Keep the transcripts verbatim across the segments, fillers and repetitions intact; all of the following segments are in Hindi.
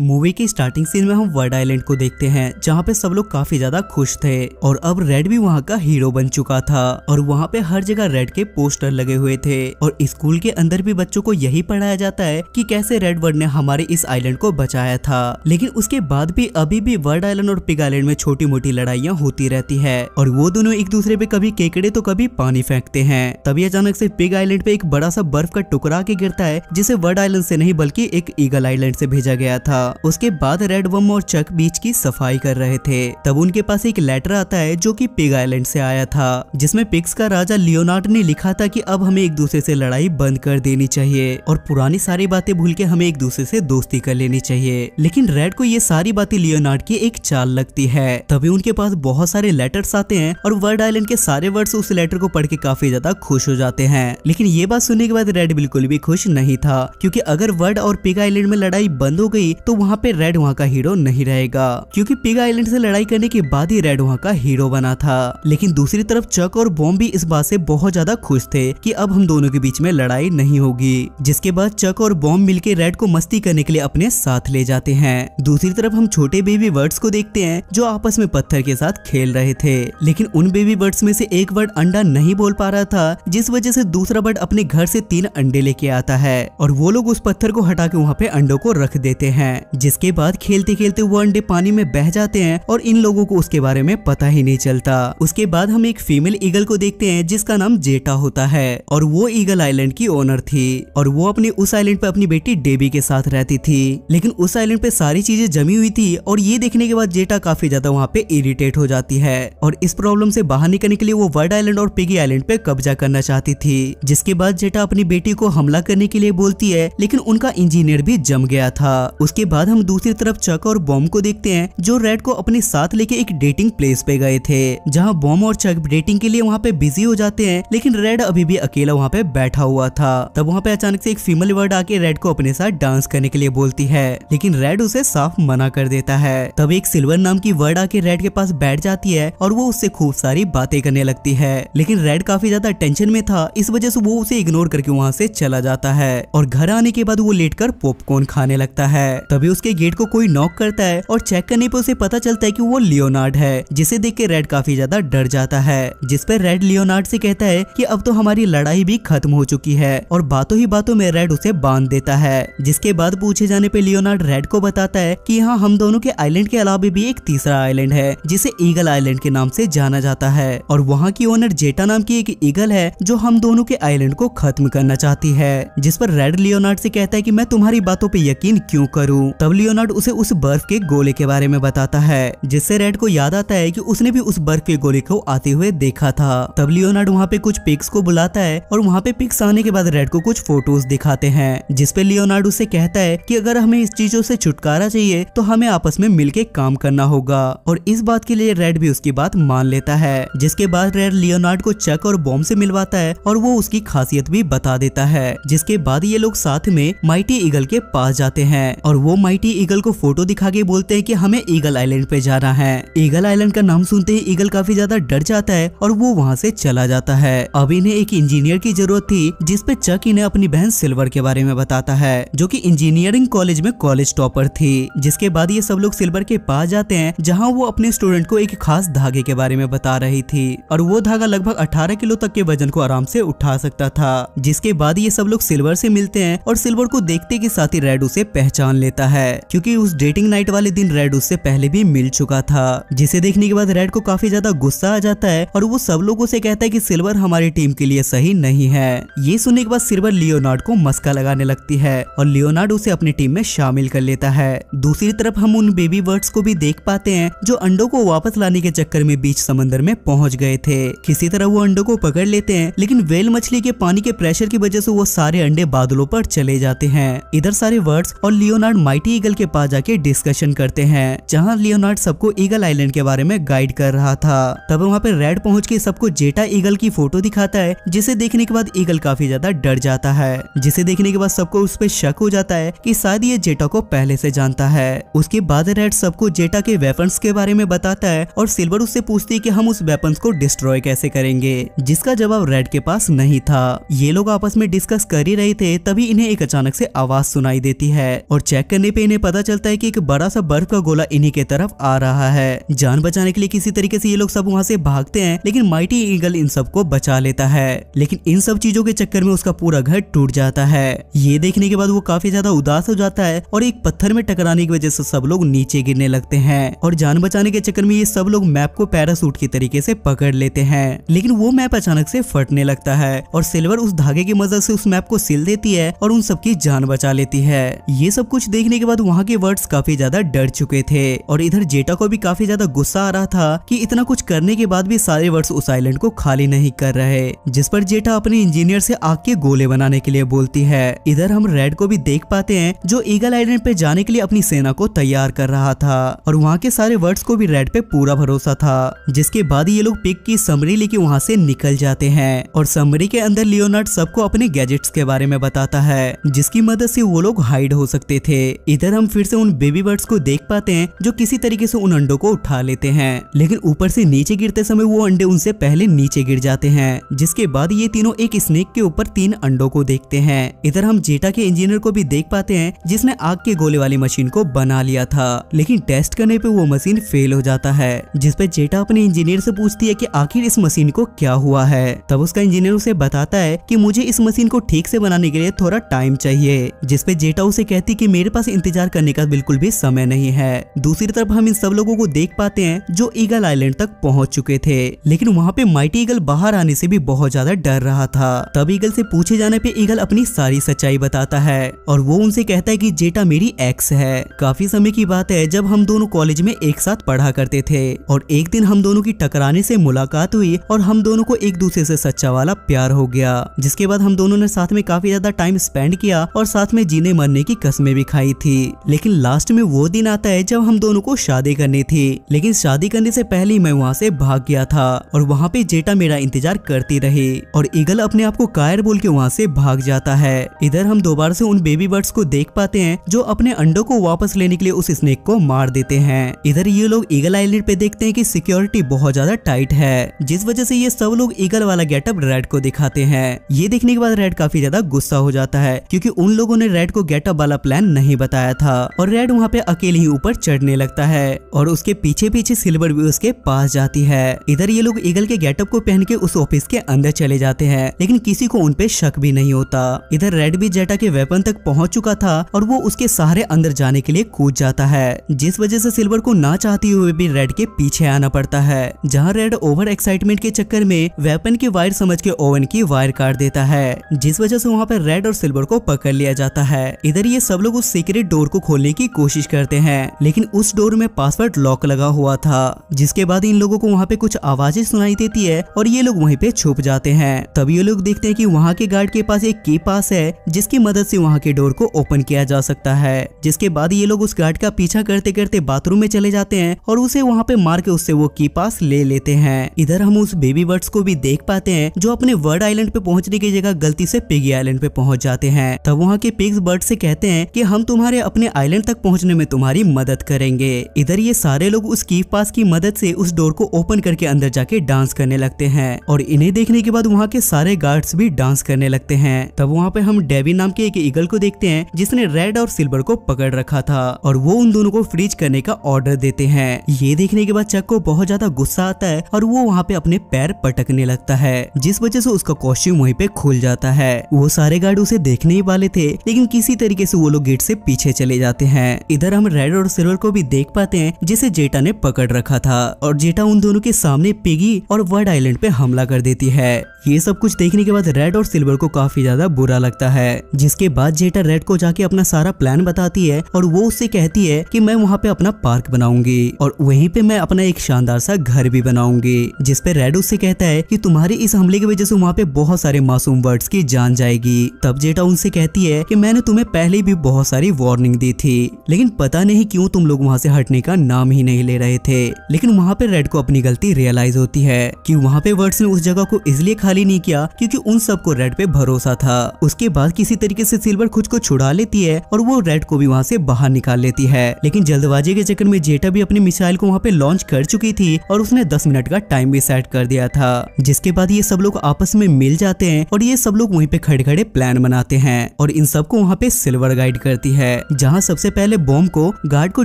मूवी के स्टार्टिंग सीन में हम वर्ड आइलैंड को देखते हैं जहाँ पे सब लोग काफी ज्यादा खुश थे और अब रेड भी वहाँ का हीरो बन चुका था और वहाँ पे हर जगह रेड के पोस्टर लगे हुए थे और स्कूल के अंदर भी बच्चों को यही पढ़ाया जाता है कि कैसे रेड वर्ड ने हमारे इस आइलैंड को बचाया था। लेकिन उसके बाद भी अभी भी वर्ड आइलैंड और पिग आइलैंड में छोटी मोटी लड़ाइयाँ होती रहती है और वो दोनों एक दूसरे पे कभी केकड़े तो कभी पानी फेंकते हैं। तभी अचानक से पिग आइलैंड पे एक बड़ा सा बर्फ का टुकड़ा के गिरता है जिसे वर्ड आइलैंड से नहीं बल्कि एक ईगल आइलैंड से भेजा गया था। उसके बाद रेड बम और चक बीच की सफाई कर रहे थे तब उनके पास एक लेटर आता है जो कि पिग आइलैंड से आया था जिसमें पिग्स का राजा लियोनार्ड ने लिखा था कि अब हमें एक दूसरे से लड़ाई बंद कर देनी चाहिए और पुरानी सारी बातें भूल के हमें एक दूसरे से दोस्ती कर लेनी चाहिए। लेकिन रेड को ये सारी बातें लियोनार्ड की एक चाल लगती है। तभी उनके पास बहुत सारे लेटर्स आते हैं और वर्ड आइलैंड के सारे वर्ड्स उस लेटर को पढ़ के काफी ज्यादा खुश हो जाते हैं। लेकिन ये बात सुनने के बाद रेड बिल्कुल भी खुश नहीं था क्योंकि अगर वर्ड और पिग आइलैंड में लड़ाई बंद हो गई तो वहाँ पे रेड वहाँ का हीरो नहीं रहेगा क्योंकि पिग आइलैंड से लड़ाई करने के बाद ही रेड वहाँ का हीरो बना था। लेकिन दूसरी तरफ चक और बॉम्ब भी इस बात से बहुत ज्यादा खुश थे कि अब हम दोनों के बीच में लड़ाई नहीं होगी। जिसके बाद चक और बॉम्ब मिलके रेड को मस्ती करने के लिए अपने साथ ले जाते हैं। दूसरी तरफ हम छोटे बेबी बर्ड्स को देखते हैं जो आपस में पत्थर के साथ खेल रहे थे लेकिन उन बेबी बर्ड्स में से एक बर्ड अंडा नहीं बोल पा रहा था जिस वजह से दूसरा बर्ड अपने घर से तीन अंडे लेके आता है और वो लोग उस पत्थर को हटा के वहाँ पे अंडों को रख देते हैं। जिसके बाद खेलते खेलते वो अंडे पानी में बह जाते हैं और इन लोगों को उसके बारे में पता ही नहीं चलता। उसके बाद हम एक फीमेल ईगल को देखते हैं जिसका नाम जेटा होता है और वो ईगल आइलैंड की ओनर थी और वो अपने उस आइलैंड पे अपनी बेटी डेबी के साथ रहती थी। लेकिन उस आइलैंड पे सारी चीजें जमी हुई थी और ये देखने के बाद जेटा काफी ज्यादा वहाँ पे इरिटेट हो जाती है और इस प्रॉब्लम से बाहर निकलने के लिए वो वर्ड आइलैंड और पिगी आइलैंड पे कब्जा करना चाहती थी। जिसके बाद जेटा अपनी बेटी को हमला करने के लिए बोलती है लेकिन उनका इंजीनियर भी जम गया था। उसके बाद हम दूसरी तरफ चक और बॉम्ब को देखते हैं जो रेड को अपने साथ लेके एक डेटिंग प्लेस पे गए थे जहां बॉम्ब और चक डेटिंग के लिए वहां पे बिजी हो जाते हैं लेकिन रेड अभी भी अकेला वहां पे बैठा हुआ था। तब वहां पे अचानक से एक फीमेल वर्ड आके रेड को अपने साथ डांस करने के लिए बोलती है लेकिन रेड उसे साफ मना कर देता है। तब एक सिल्वर नाम की वर्ड आके रेड के पास बैठ जाती है और वो उससे खूब सारी बातें करने लगती है लेकिन रेड काफी ज्यादा टेंशन में था इस वजह से वो उसे इग्नोर करके वहाँ से चला जाता है और घर आने के बाद वो लेट कर पॉपकॉर्न खाने लगता है। तभी उसके गेट को कोई नॉक करता है और चेक करने पर उसे पता चलता है कि वो लियोनार्ड है जिसे देख के रेड काफी ज्यादा डर जाता है। जिस पर रेड लियोनार्ड से कहता है कि अब तो हमारी लड़ाई भी खत्म हो चुकी है और बातों ही बातों में रेड उसे बांध देता है। जिसके बाद पूछे जाने पे लियोनार्ड रेड को बताता है कि यहाँ हम दोनों के आइलैंड के अलावा भी एक तीसरा आइलैंड है जिसे ईगल आइलैंड के नाम से जाना जाता है और वहाँ की ओनर जेटा नाम की एक ईगल है जो हम दोनों के आइलैंड को खत्म करना चाहती है। जिस पर रेड लियोनार्ड से कहता है कि मैं तुम्हारी बातों पर यकीन क्यों करूँ। तब लियोनार्ड उसे उस बर्फ के गोले के बारे में बताता है जिससे रेड को याद आता है कि उसने भी उस बर्फ के गोले को आते हुए देखा था। तब लियोनार्ड वहाँ पे कुछ पिक्स को बुलाता है और वहाँ पे पिक्स आने के बाद रेड को कुछ फोटोज दिखाते हैं जिसपे लियोनार्ड उसे कहता है कि अगर हमें इस चीजों से छुटकारा चाहिए तो हमें आपस में मिलके काम करना होगा और इस बात के लिए रेड भी उसकी बात मान लेता है। जिसके बाद रेड लियोनार्ड को चक और बॉम्ब से मिलवाता है और वो उसकी खासियत भी बता देता है। जिसके बाद ये लोग साथ में माइटी ईगल के पास जाते हैं और वो माइटी ईगल को फोटो दिखा के बोलते हैं कि हमें ईगल आइलैंड पे जाना है। ईगल आइलैंड का नाम सुनते ही ईगल काफी ज्यादा डर जाता है और वो वहाँ से चला जाता है। अब इन्हें एक इंजीनियर की जरूरत थी जिसपे चक इन्हें अपनी बहन सिल्वर के बारे में बताता है जो कि इंजीनियरिंग कॉलेज में कॉलेज टॉपर थी। जिसके बाद ये सब लोग सिल्वर के पास जाते हैं जहाँ वो अपने स्टूडेंट को एक खास धागे के बारे में बता रही थी और वो धागा लगभग अठारह किलो तक के वजन को आराम से उठा सकता था। जिसके बाद ये सब लोग सिल्वर से मिलते हैं और सिल्वर को देखते के साथ ही रेड उसे पहचान लेता है क्योंकि उस डेटिंग नाइट वाले दिन रेड उससे पहले भी मिल चुका था। जिसे देखने के बाद रेड को काफी ज्यादा गुस्सा आ जाता है और वो सब लोगों से कहता है कि सिल्वर हमारी टीम के लिए सही नहीं है। ये सुनने के बाद सिल्वर लियोनार्ड को मस्का लगाने लगती है और लियोनार्ड उसे अपनी टीम में शामिल कर लेता है। दूसरी तरफ हम उन बेबी बर्ड्स को भी देख पाते हैं जो अंडों को वापस लाने के चक्कर में बीच समंदर में पहुंच गए थे। किसी तरह वो अंडों को पकड़ लेते हैं लेकिन व्हेल मछली के पानी के प्रेशर की वजह से वो सारे अंडे बादलों पर चले जाते हैं। इधर सारे बर्ड्स और लियोनार्ड माइटी ईगल के पास जाके डिस्कशन करते हैं जहां लियोनार्ड सबको ईगल आइलैंड के बारे में गाइड कर रहा था। तब वहां पे रेड पहुंच के सबको जेटा ईगल की फोटो दिखाता है जिसे देखने के बाद ईगल काफी ज्यादा डर जाता है। जिसे देखने के बाद सबको उस पे शक हो जाता है कि शायद ये जेटा को पहले से जानता है। उसके बाद रेड सबको जेटा के वेपन्स के बारे में बताता है और सिल्वर उससे पूछती है कि हम उस वेपन्स को डिस्ट्रॉय कैसे करेंगे, जिसका जवाब रेड के पास नहीं था। ये लोग आपस में डिस्कस कर ही रहे थे तभी इन्हें एक अचानक से आवाज सुनाई देती है और चेक करने करने पे इन्हें पता चलता है कि एक बड़ा सा बर्फ का गोला इन्हीं के तरफ आ रहा है। जान बचाने के लिए किसी तरीके से ये लोग सब वहाँ से भागते हैं, लेकिन माइटी ईगल इन सबको बचा लेता है, लेकिन इन सब चीजों के चक्कर में उसका पूरा घर टूट जाता है। ये देखने के बाद वो काफी ज्यादा उदास हो जाता है और एक पत्थर में टकराने की वजह से सब लोग नीचे गिरने लगते हैं और जान बचाने के चक्कर में ये सब लोग मैप को पैरासूट के तरीके से पकड़ लेते हैं, लेकिन वो मैप अचानक से फटने लगता है और सिल्वर उस धागे की मदद से उस मैप को सिल देती है और उन सबकी जान बचा लेती है। ये सब कुछ देखने के बाद वहाँ के वर्ड्स काफी ज्यादा डर चुके थे और इधर जेटा को भी काफी ज्यादा गुस्सा आ रहा था कि इतना कुछ करने के बाद भी सारे वर्ड्स उस आइलैंड को खाली नहीं कर रहे, जिस पर जेटा अपने इंजीनियर से आग के गोले बनाने के लिए बोलती है। इधर हम रेड को भी देख पाते हैं जो ईगल आइलैंड पे जाने के लिए अपनी सेना को तैयार कर रहा था और वहाँ के सारे वर्ड्स को भी रेड पे पूरा भरोसा था, जिसके बाद ये लोग पिक की समरी लेके वहाँ से निकल जाते हैं और समरी के अंदर लियोनार्ड सबको अपने गैजेट्स के बारे में बताता है, जिसकी मदद से वो लोग हाइड हो सकते थे। इधर हम फिर से उन बेबी बर्ड्स को देख पाते हैं जो किसी तरीके से उन अंडों को उठा लेते हैं, लेकिन ऊपर से नीचे गिरते समय वो अंडे उनसे पहले नीचे गिर जाते हैं, जिसके बाद ये तीनों एक स्नेक के ऊपर तीन अंडों को देखते हैं। इधर हम जेटा के इंजीनियर को भी देख पाते हैं जिसने आग के गोले वाली मशीन को बना लिया था, लेकिन टेस्ट करने पे वो मशीन फेल हो जाता है, जिसपे जेटा अपने इंजीनियर से पूछती है कि आखिर इस मशीन को क्या हुआ है। तब उसका इंजीनियर उसे बताता है कि मुझे इस मशीन को ठीक से बनाने के लिए थोड़ा टाइम चाहिए, जिसपे जेटा उसे कहती कि मेरे पास इंतजार करने का बिल्कुल भी समय नहीं है। दूसरी तरफ हम इन सब लोगों को देख पाते हैं जो ईगल आइलैंड तक पहुँच चुके थे, लेकिन वहाँ पे माइटी ईगल बाहर आने से भी बहुत ज्यादा डर रहा था। तब ईगल से पूछे जाने पे ईगल अपनी सारी सच्चाई बताता है और वो उनसे कहता है कि जेटा मेरी एक्स है। काफी समय की बात है जब हम दोनों कॉलेज में एक साथ पढ़ा करते थे और एक दिन हम दोनों की टकराने से मुलाकात हुई और हम दोनों को एक दूसरे से सच्चा वाला प्यार हो गया, जिसके बाद हम दोनों ने साथ में काफी ज्यादा टाइम स्पेंड किया और साथ में जीने मरने की कस्में भी खाई थी। लेकिन लास्ट में वो दिन आता है जब हम दोनों को शादी करनी थी, लेकिन शादी करने से पहले ही मैं वहाँ से भाग गया था और वहाँ पे जेटा मेरा इंतजार करती रही और ईगल अपने आप को कायर बोल के वहाँ से भाग जाता है। इधर हम दोबारा से उन बेबी बर्ड्स को देख पाते हैं जो अपने अंडों को वापस लेने के लिए उस स्नेक को मार देते हैं। इधर ये लोग ईगल आइलैंड पे देखते हैं कि सिक्योरिटी बहुत ज्यादा टाइट है, जिस वजह से ये सब लोग ईगल वाला गेटअप रेड को दिखाते हैं। ये देखने के बाद रेड काफी ज्यादा गुस्सा हो जाता है क्योंकि उन लोगों ने रेड को गेटअप वाला प्लान नहीं बताया था और रेड वहाँ पे अकेले ही ऊपर चढ़ने लगता है और उसके पीछे पीछे सिल्वर भी उसके पास जाती है। इधर ये लोग ईगल के गेटअप को पहन के उस ऑफिस के अंदर चले जाते हैं, लेकिन किसी को उनपे शक भी नहीं होता। इधर रेड भी जेटा के वेपन तक पहुँच चुका था और वो उसके सहारे अंदर जाने के लिए कूद जाता है, जिस वजह से सिल्वर को ना चाहते हुए भी रेड के पीछे आना पड़ता है, जहां रेड ओवर एक्साइटमेंट के चक्कर में वेपन की वायर समझ के ओवन की वायर काट देता है, जिस वजह से वहां पर रेड और सिल्वर को पकड़ लिया जाता है। इधर ये सब लोग उस सीक्रेट डोर को खोलने की कोशिश करते हैं, लेकिन उस डोर में पासवर्ड लॉक लगा हुआ था, जिसके बाद इन लोगों को वहां पे कुछ आवाजें सुनाई देती है और ये लोग वहीं पे छुप जाते हैं। तब ये लोग देखते हैं कि वहां के गार्ड के पास एक की पास है जिसकी मदद से वहां के डोर को ओपन किया जा सकता है, जिसके बाद ये लोग उस गार्ड का पीछा करते करते बाथरूम में चले जाते हैं और उसे वहाँ पे मार के उससे वो की पास ले लेते हैं। इधर हम उस बेबी बर्ड्स को भी देख पाते हैं जो अपने बर्ड आइलैंड पे पहुँचने की जगह गलती से पिगी आइलैंड पे पहुँच जाते हैं। तब वहाँ के पिग्स बर्ड से कहते हैं कि हम तुम्हारे अपने आइलैंड तक पहुँचने में तुम्हारी मदद करेंगे। इधर ये सारे लोग उस की पास की मदद से उस डोर को ओपन करके अंदर जाके डांस करने लगते हैं और इन्हें देखने के बाद वहाँ के सारे गार्ड्स भी डांस करने लगते हैं। तब वहाँ पे हम डेबी नाम के एक ईगल को देखते हैं जिसने रेड और सिल्वर को पकड़ रखा था और वो उन दोनों को फ्रीज करने का ऑर्डर देते हैं। ये देखने के बाद चक को बहुत ज्यादा गुस्सा आता है और वो वहाँ पे अपने पैर पटकने लगता है, जिस वजह से उसका कॉस्ट्यूम वहीं पे खुल जाता है। वो सारे गार्ड उसे देखने ही वाले थे, लेकिन किसी तरीके से वो लोग गेट से पीछे चले जाते हैं। इधर हम रेड और सिल्वर को भी देख पाते हैं जिसे जेटा ने पकड़ रखा था और जेटा उन दोनों के सामने पिगी और वर्ड आइलैंड पे हमला कर देती है। ये सब कुछ देखने के बाद रेड और सिल्वर को काफी ज्यादा बुरा लगता है, जिसके बाद जेटा रेड को जाके अपना सारा प्लान बताती है और वो उससे कहती है कि मैं वहाँ पे अपना पार्क बनाऊंगी और वहीं पे मैं अपना एक शानदार सा घर भी बनाऊंगी, जिसपे रेड उससे कहता है कि तुम्हारे इस हमले की वजह से वहाँ पे बहुत सारे मासूम बर्ड्स की जान जाएगी। तब जेटा उनसे कहती है कि मैंने तुम्हें पहले भी बहुत सारी वार्निंग दी थी, लेकिन पता नहीं क्यों तुम लोग वहाँ से हटने का नाम ही नहीं ले रहे थे। लेकिन वहाँ पे रेड को अपनी गलती रियलाइज होती है कि वहाँ पे बर्ड्स ने उस जगह को इसलिए खाली नहीं किया क्योंकि उन सबको रेड पे भरोसा था। उसके बाद किसी तरीके से सिल्वर खुद को छुड़ा लेती है और वो रेड को भी वहाँ से बाहर निकाल लेती है, लेकिन जल्दबाजी के चक्कर में जेटा भी अपनी मिसाइल को वहाँ पे लॉन्च कर चुकी थी और उसने दस मिनट का टाइम भी सेट कर दिया था, जिसके बाद ये सब लोग आपस में मिल जाते हैं और ये सब लोग वहीं पे खड़े खड़े प्लान बनाते हैं और इन सबको वहाँ पे सिल्वर गाइड करती है। है, जहाँ सबसे पहले बॉम्ब को गार्ड को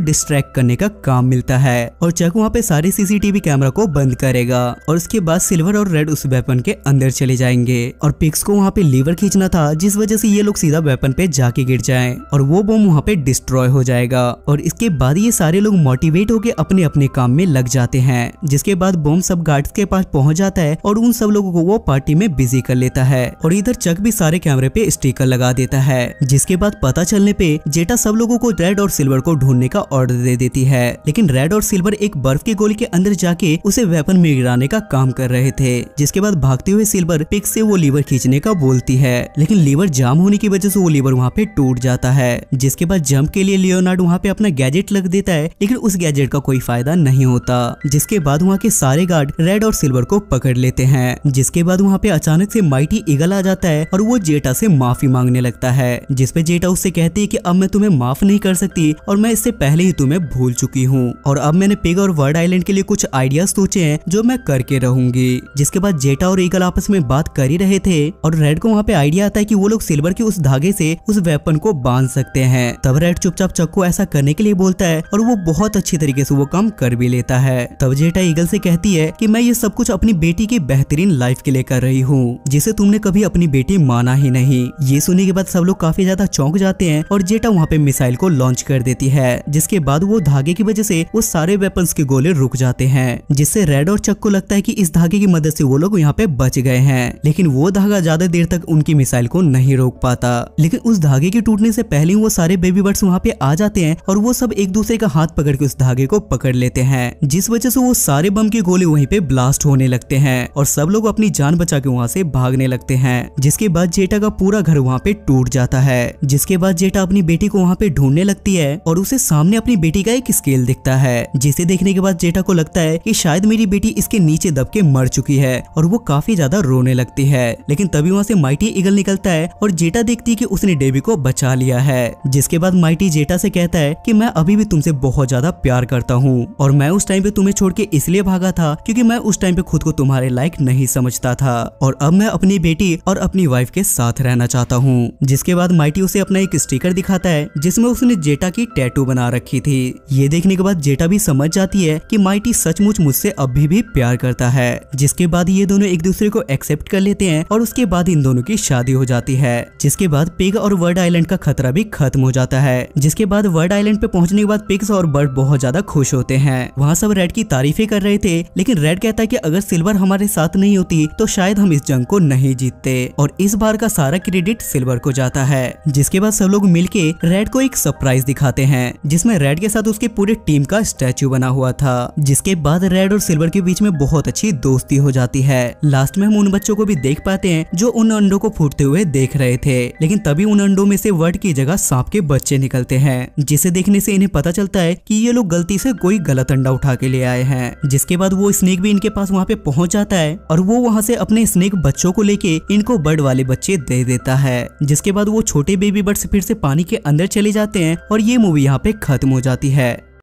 डिस्ट्रैक्ट करने का काम मिलता है और चक वहाँ पे सारे सीसीटीवी कैमरा को बंद करेगा और उसके बाद सिल्वर और रेड उस वेपन के अंदर चले जाएंगे और पिक्स को वहाँ पे लीवर खींचना था जिस वजह से ये लोग सीधा वेपन पे जाके गिर जाएं और वो बॉम्ब वहाँ पे डिस्ट्रॉय हो जाएगा। और इसके बाद ये सारे लोग मोटिवेट होके अपने अपने काम में लग जाते हैं, जिसके बाद बॉम्ब सब गार्ड्स के पास पहुँच जाता है और उन सब लोगों को वो पार्टी में बिजी कर लेता है। और इधर चक भी सारे कैमरे पे स्टिकर लगा देता है, जिसके बाद पता चलने पे जेटा सब लोगों को रेड और सिल्वर को ढूंढने का ऑर्डर दे देती है, लेकिन रेड और सिल्वर एक बर्फ के गोले के अंदर जाके उसे वेपन में गिराने का काम कर रहे थे। जिसके बाद भागते हुए सिल्वर पिक से वो लीवर खींचने का बोलती है, लेकिन लीवर जाम होने की वजह से वो लीवर वहाँ पे टूट जाता है। जिसके बाद जंप के लिए लियोनार्ड वहाँ पे अपना गैजेट लग देता है, लेकिन उस गैजेट का कोई फायदा नहीं होता। जिसके बाद वहाँ के सारे गार्ड रेड और सिल्वर को पकड़ लेते हैं। जिसके बाद वहाँ पे अचानक से माइटी ईगल आ जाता है और वो जेटा से माफी मांगने लगता है, जिसपे जेटा उससे कहती है कि अब मैं तुम्हें माफ नहीं कर सकती और मैं इससे पहले ही तुम्हें भूल चुकी हूँ और अब मैंने पिग और बर्ड आइलैंड के लिए कुछ आइडियाज सोचे हैं जो मैं करके रहूंगी। जिसके बाद जेटा और ईगल आपस में बात कर ही रहे थे और रेड को वहाँ पे आइडिया आता है कि वो लोग सिल्वर के उस धागे से उस वेपन को बांध सकते हैं। तब रेड चुपचाप चक को ऐसा करने के लिए बोलता है और वो बहुत अच्छी तरीके से वो काम कर भी लेता है। तब जेटा ईगल से कहती है कि मैं ये सब कुछ अपनी बेटी की बेहतरीन लाइफ के लिए कर रही हूँ, जिसे तुमने कभी अपनी बेटी माना ही नहीं। ये सुनने के बाद सब लोग काफी ज्यादा चौंक जाते हैं और जेटा वहाँ पे मिसाइल को लॉन्च कर देती है, जिसके बाद वो धागे की वजह से वो सारे वेपन्स के गोले रुक जाते हैं, जिससे रेड और चक को लगता है कि इस धागे की मदद से वो लोग यहाँ पे बच गए हैं। लेकिन वो धागा ज्यादा देर तक उनकी मिसाइल को नहीं रोक पाता, लेकिन उस धागे के टूटने से पहले ही वो सारे बेबी बर्ड्स वहाँ पे आ जाते हैं और वो सब एक दूसरे का हाथ पकड़ के उस धागे को पकड़ लेते हैं, जिस वजह से वो सारे बम के गोले वहीं पे ब्लास्ट होने लगते हैं और सब लोग अपनी जान बचा के वहाँ से भागने लगते हैं। जिसके बाद जेटा का पूरा घर वहाँ पे टूट जाता है। जिसके बाद जेटा अपनी बेटी को वहाँ पे ढूंढने लगती है और उसे सामने अपनी बेटी का एक स्केल दिखता है, जिसे देखने के बाद जेटा को लगता है कि शायद मेरी बेटी इसके नीचे दब के मर चुकी है और वो काफी ज्यादा रोने लगती है। लेकिन तभी वहाँ से माइटी ईगल निकलता है और जेटा देखती है कि उसने डेबी को बचा लिया है। जिसके बाद माइटी जेटा से कहता है कि मैं अभी भी तुमसे बहुत ज्यादा प्यार करता हूँ और मैं उस टाइम पे तुम्हें छोड़ के इसलिए भागा था क्योंकि मैं उस टाइम पे खुद को तुम्हारे लायक नहीं समझता था और अब मैं अपनी बेटी और अपनी वाइफ के साथ रहना चाहता हूँ। जिसके बाद माइटी उसे अपना एक स्टिकर दिखाता है जिसमें उसने जेटा की टैटू बना रखी थी। ये देखने के बाद जेटा भी समझ जाती है कि माइटी सचमुच मुझसे अभी भी प्यार करता है। जिसके बाद ये दोनों एक दूसरे को एक्सेप्ट कर लेते हैं और उसके बाद इन दोनों की शादी हो जाती है। जिसके बाद पिग और बर्ड आइलैंड का खतरा भी खत्म हो जाता है। जिसके बाद बर्ड आइलैंड पे पहुंचने के बाद पिग्स और बर्ड बहुत ज्यादा खुश होते हैं। वहाँ सब रेड की तारीफें कर रहे थे, लेकिन रेड कहता है कि अगर सिल्वर हमारे साथ नहीं होती तो शायद हम इस जंग को नहीं जीतते और इस बार का सारा क्रेडिट सिल्वर को जाता है। जिसके बाद सब लोग मिलके रेड को एक सरप्राइज दिखाते हैं, जिसमें रेड के साथ उसके पूरे टीम का स्टैचू बना हुआ था। जिसके बाद रेड और सिल्वर के बीच में बहुत अच्छी दोस्ती हो जाती है। लास्ट में हम उन बच्चों को भी देख पाते हैं जो उन अंडों को फूटते हुए देख रहे थे, लेकिन तभी उन अंडों में से वर्ड की जगह सांप के बच्चे निकलते हैं, जिसे देखने से इन्हें पता चलता है कि ये लोग गलती से कोई गलत अंडा उठा के ले आए हैं। जिसके बाद वो स्नेक भी इनके पास वहाँ पे पहुंच जाता है और वो वहाँ से अपने स्नेक बच्चों को लेके इनको बर्ड वाले बच्चे दे देता है। जिसके बाद वो छोटे बेबी बर्ड्स फिर से पानी के अंदर चले जाते हैं और ये मूवी यहाँ पे खत्म हो जाती है।